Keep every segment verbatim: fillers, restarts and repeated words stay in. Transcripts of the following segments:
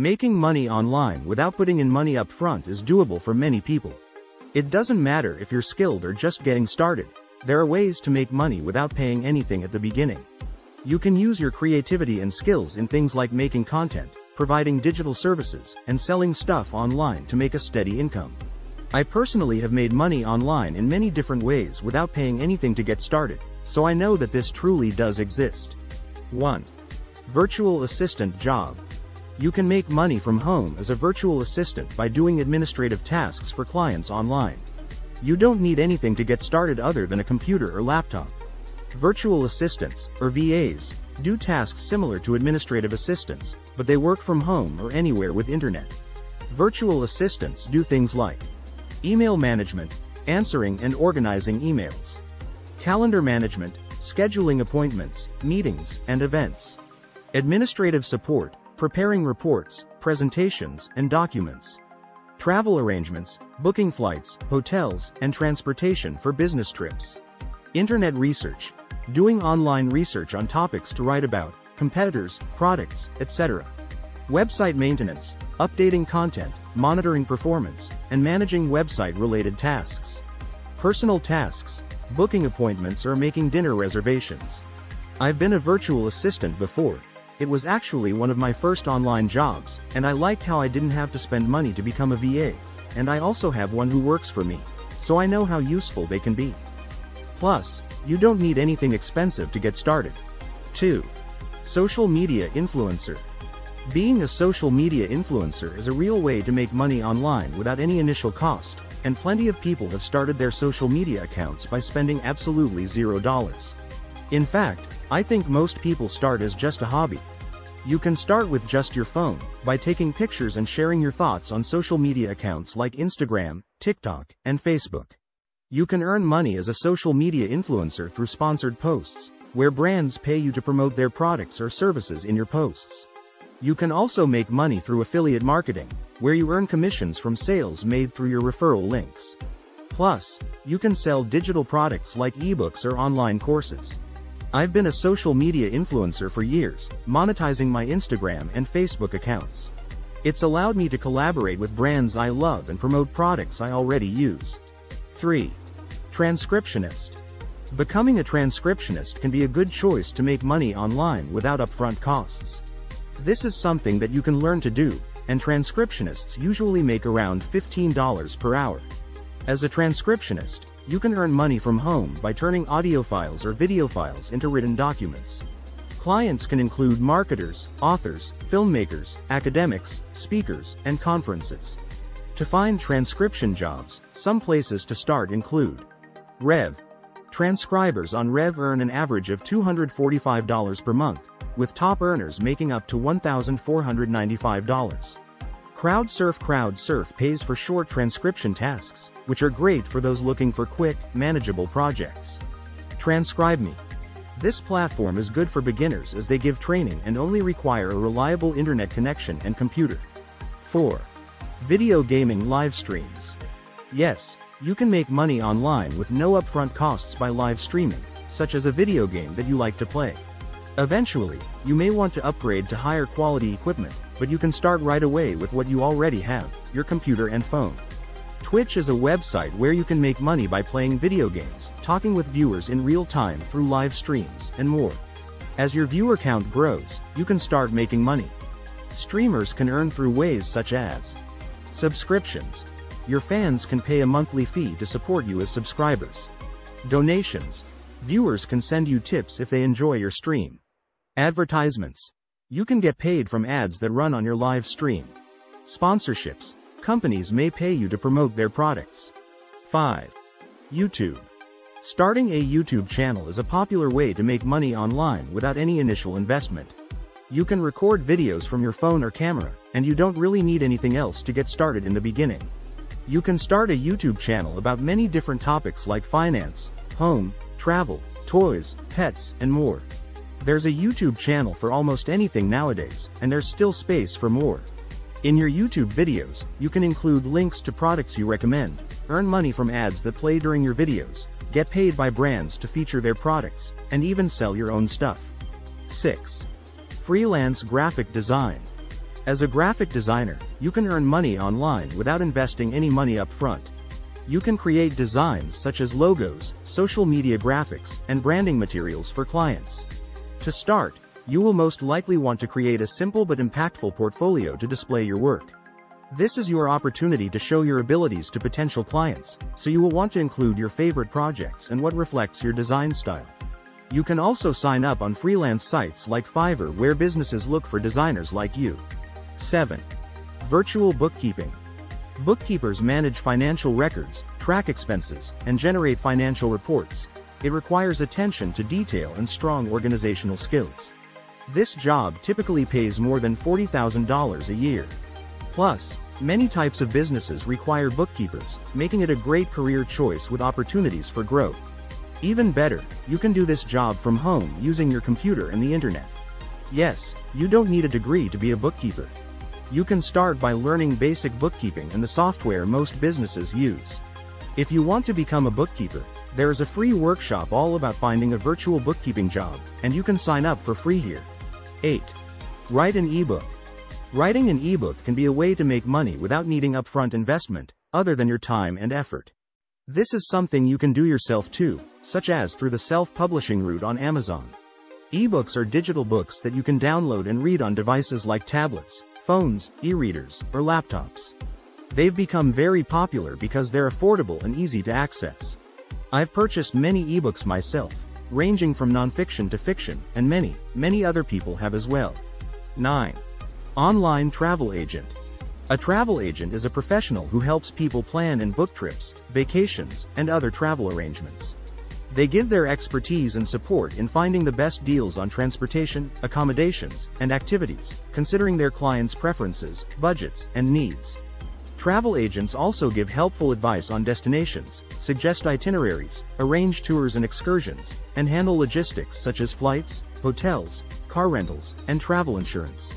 Making money online without putting in money up front is doable for many people. It doesn't matter if you're skilled or just getting started. There are ways to make money without paying anything at the beginning. You can use your creativity and skills in things like making content, providing digital services, and selling stuff online to make a steady income. I personally have made money online in many different ways without paying anything to get started, so I know that this truly does exist. one. Virtual assistant job. You can make money from home as a virtual assistant by doing administrative tasks for clients online. You don't need anything to get started other than a computer or laptop. Virtual assistants, or V As, do tasks similar to administrative assistants, but they work from home or anywhere with internet. Virtual assistants do things like email management, answering and organizing emails, calendar management, scheduling appointments, meetings, and events, administrative support, preparing reports, presentations, and documents, travel arrangements, booking flights, hotels, and transportation for business trips, internet research, doing online research on topics to write about, competitors, products, et cetera, website maintenance, updating content, monitoring performance, and managing website-related tasks, personal tasks, booking appointments or making dinner reservations. I've been a virtual assistant before. It was actually one of my first online jobs, and I liked how I didn't have to spend money to become a V A, and I also have one who works for me, so I know how useful they can be. Plus, you don't need anything expensive to get started. two. Social media influencer. Being a social media influencer is a real way to make money online without any initial cost, and plenty of people have started their social media accounts by spending absolutely zero dollars. In fact, I think most people start as just a hobby. You can start with just your phone, by taking pictures and sharing your thoughts on social media accounts like Instagram, TikTok, and Facebook. You can earn money as a social media influencer through sponsored posts, where brands pay you to promote their products or services in your posts. You can also make money through affiliate marketing, where you earn commissions from sales made through your referral links. Plus, you can sell digital products like ebooks or online courses. I've been a social media influencer for years, monetizing my Instagram and Facebook accounts. It's allowed me to collaborate with brands I love and promote products I already use. three. Transcriptionist. Becoming a transcriptionist can be a good choice to make money online without upfront costs. This is something that you can learn to do, and transcriptionists usually make around fifteen dollars per hour. As a transcriptionist, you can earn money from home by turning audio files or video files into written documents. Clients can include marketers, authors, filmmakers, academics, speakers, and conferences. To find transcription jobs, some places to start include Rev. Transcribers on Rev earn an average of two hundred forty-five dollars per month, with top earners making up to one thousand four hundred ninety-five dollars. CrowdSurf. CrowdSurf pays for short transcription tasks, which are great for those looking for quick, manageable projects. TranscribeMe. This platform is good for beginners as they give training and only require a reliable internet connection and computer. four. Video gaming live streams. Yes, you can make money online with no upfront costs by live streaming, such as a video game that you like to play. Eventually, you may want to upgrade to higher quality equipment, but you can start right away with what you already have, your computer and phone. Twitch is a website where you can make money by playing video games, talking with viewers in real time through live streams, and more. As your viewer count grows, you can start making money. Streamers can earn through ways such as subscriptions. Your fans can pay a monthly fee to support you as subscribers. Donations. Viewers can send you tips if they enjoy your stream. Advertisements. You can get paid from ads that run on your live stream. Sponsorships. Companies may pay you to promote their products. five. YouTube. Starting a YouTube channel is a popular way to make money online without any initial investment. You can record videos from your phone or camera, and you don't really need anything else to get started in the beginning. You can start a YouTube channel about many different topics like finance, home, travel, toys, pets, and more. There's a YouTube channel for almost anything nowadays, and there's still space for more. In your YouTube videos, you can include links to products you recommend, earn money from ads that play during your videos, get paid by brands to feature their products, and even sell your own stuff. six. Freelance graphic design. As a graphic designer, you can earn money online without investing any money up front. You can create designs such as logos, social media graphics, and branding materials for clients. To start, you will most likely want to create a simple but impactful portfolio to display your work. This is your opportunity to show your abilities to potential clients, so you will want to include your favorite projects and what reflects your design style. You can also sign up on freelance sites like Fiverr where businesses look for designers like you. seven. Virtual bookkeeping. Bookkeepers manage financial records, track expenses, and generate financial reports. It requires attention to detail and strong organizational skills. This job typically pays more than forty thousand dollars a year. Plus, many types of businesses require bookkeepers, making it a great career choice with opportunities for growth. Even better, you can do this job from home using your computer and the internet. Yes, you don't need a degree to be a bookkeeper. You can start by learning basic bookkeeping and the software most businesses use. If you want to become a bookkeeper, there is a free workshop all about finding a virtual bookkeeping job, and you can sign up for free here. eight. Write an ebook. Writing an ebook can be a way to make money without needing upfront investment, other than your time and effort. This is something you can do yourself too, such as through the self-publishing route on Amazon. Ebooks are digital books that you can download and read on devices like tablets, phones, e-readers, or laptops. They've become very popular because they're affordable and easy to access. I've purchased many ebooks myself, ranging from nonfiction to fiction, and many, many other people have as well. nine. Online travel agent. A travel agent is a professional who helps people plan and book trips, vacations, and other travel arrangements. They give their expertise and support in finding the best deals on transportation, accommodations, and activities, considering their clients' preferences, budgets, and needs. Travel agents also give helpful advice on destinations, suggest itineraries, arrange tours and excursions, and handle logistics such as flights, hotels, car rentals, and travel insurance.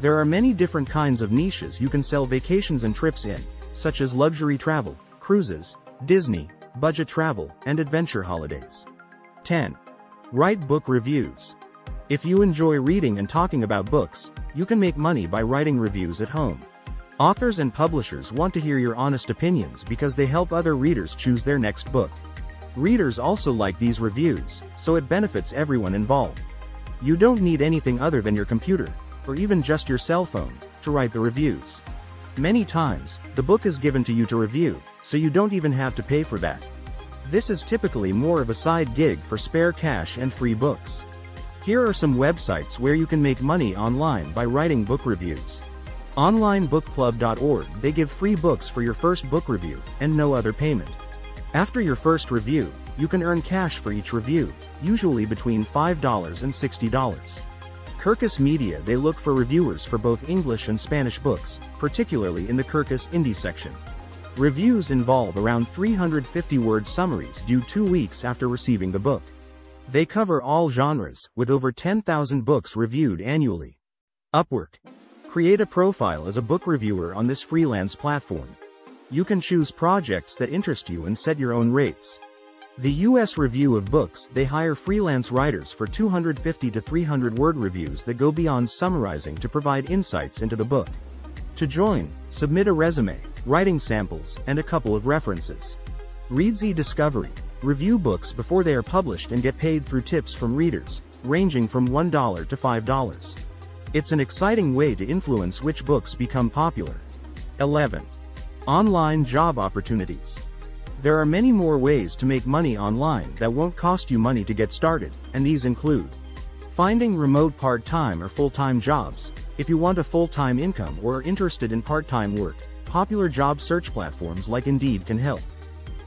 There are many different kinds of niches you can sell vacations and trips in, such as luxury travel, cruises, Disney, budget travel, and adventure holidays. ten. Write book reviews. If you enjoy reading and talking about books, you can make money by writing reviews at home. Authors and publishers want to hear your honest opinions because they help other readers choose their next book. Readers also like these reviews, so it benefits everyone involved. You don't need anything other than your computer, or even just your cell phone, to write the reviews. Many times, the book is given to you to review, so you don't even have to pay for that. This is typically more of a side gig for spare cash and free books. Here are some websites where you can make money online by writing book reviews. Online book club dot org, they give free books for your first book review, and no other payment. After your first review, you can earn cash for each review, usually between five dollars and sixty dollars. Kirkus Media, they look for reviewers for both English and Spanish books, particularly in the Kirkus Indie section. Reviews involve around three hundred fifty word summaries due two weeks after receiving the book. They cover all genres, with over ten thousand books reviewed annually. Upwork. Create a profile as a book reviewer on this freelance platform. You can choose projects that interest you and set your own rates. The U S Review of Books, they hire freelance writers for two hundred fifty to three hundred word reviews that go beyond summarizing to provide insights into the book. To join, submit a resume, writing samples, and a couple of references. Readsy Discovery. Review books before they are published and get paid through tips from readers, ranging from one dollar to five dollars. It's an exciting way to influence which books become popular. eleven. Online job opportunities. There are many more ways to make money online that won't cost you money to get started, and these include finding remote part-time or full-time jobs. If you want a full-time income or are interested in part-time work, popular job search platforms like Indeed can help.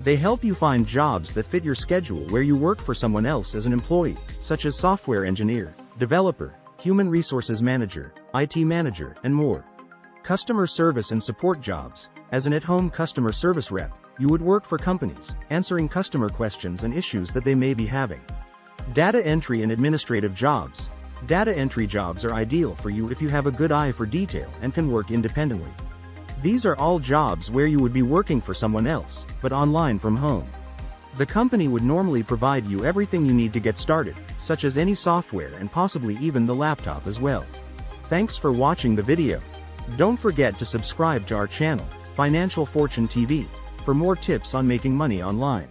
They help you find jobs that fit your schedule where you work for someone else as an employee, such as software engineer, developer, human resources manager, I T manager, and more. Customer service and support jobs. As an at-home customer service rep, you would work for companies, answering customer questions and issues that they may be having. Data entry and administrative jobs. Data entry jobs are ideal for you if you have a good eye for detail and can work independently. These are all jobs where you would be working for someone else, but online from home. The company would normally provide you everything you need to get started, such as any software and possibly even the laptop as well. Thanks for watching the video. Don't forget to subscribe to our channel, Financial Fortune T V, for more tips on making money online.